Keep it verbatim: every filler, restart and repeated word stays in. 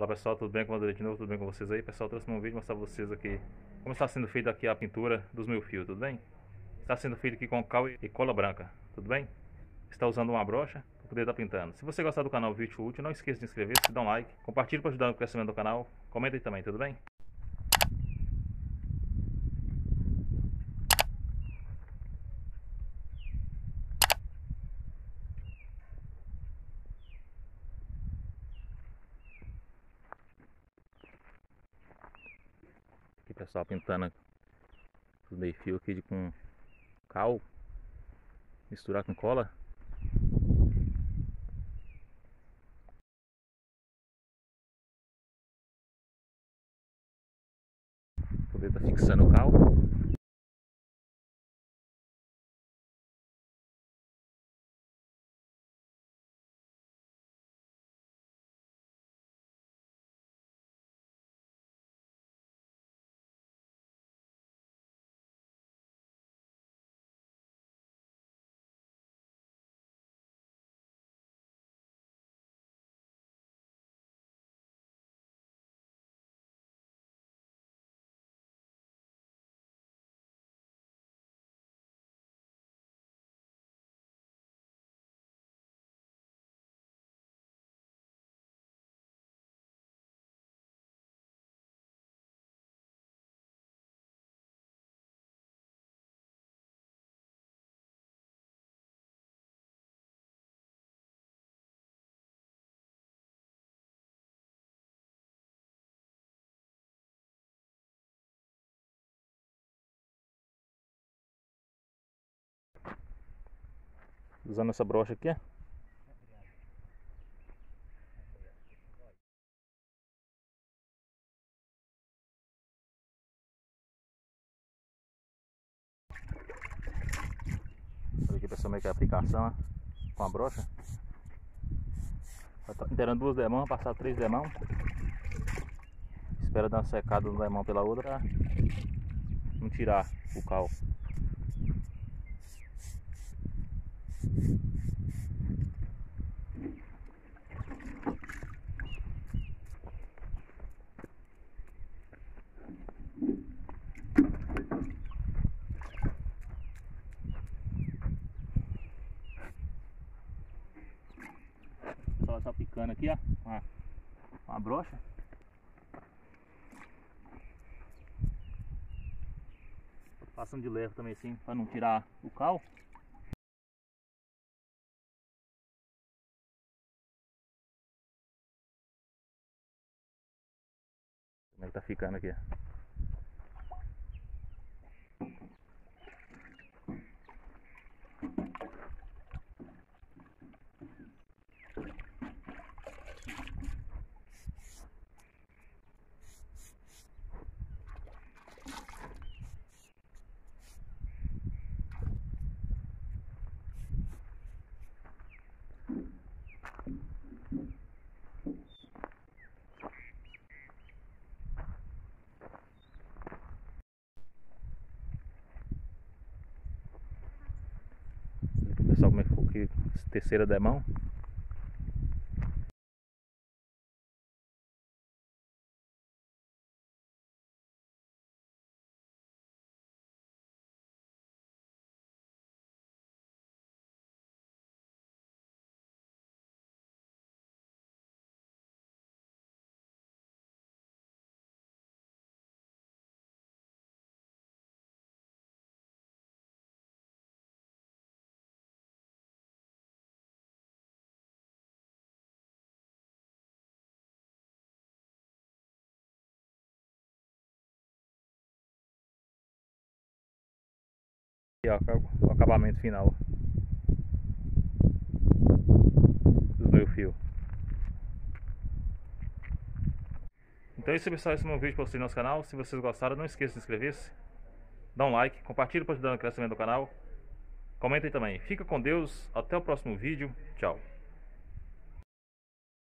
Olá pessoal, tudo bem? Com o André de novo, tudo bem com vocês aí? Pessoal, trouxe um vídeo mostrar pra vocês aqui como está sendo feita aqui a pintura dos meus fios, tudo bem? Está sendo feito aqui com cal e cola branca, tudo bem? Está usando uma brocha para poder estar pintando. Se você gostar do canal Vídeo Útil, não esqueça de inscrever-se, dá um like, compartilhe para ajudar no crescimento do canal, comenta aí também, tudo bem? Pessoal, pintando os meio fio aqui de, com cal, misturar com cola. Poder estar fixando o cal. Usando essa brocha aqui, olha aqui pessoal, meio que a aplicação, ó, com a brocha. Tá inteirando duas demãos, passar três demãos. Espera dar uma secada de uma demão pela outra pra não tirar o cal. Ela tá picando aqui, ó, uma, uma brocha. Passando de leve também assim, para não tirar o cal. Como é que tá ficando aqui? Pessoal, como é que foi aqui, terceira demão. E ó, o acabamento final do meu fio. Então é isso pessoal, esse é o meu vídeo para vocês no nosso canal. Se vocês gostaram, não esqueça de inscrever-se, dá um like, compartilha para ajudar no crescimento do canal, comenta aí também. Fica com Deus, até o próximo vídeo, tchau.